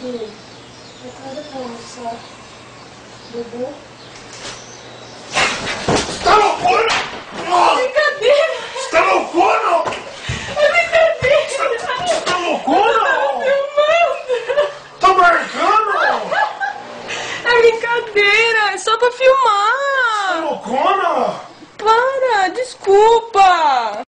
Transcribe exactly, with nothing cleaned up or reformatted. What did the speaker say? aqui tocando com essa bebê. Está loucura? É brincadeira! Está loucura? É brincadeira! Está loucura? Tá marcando? É brincadeira! É só pra filmar! Está loucura? Para! Desculpa!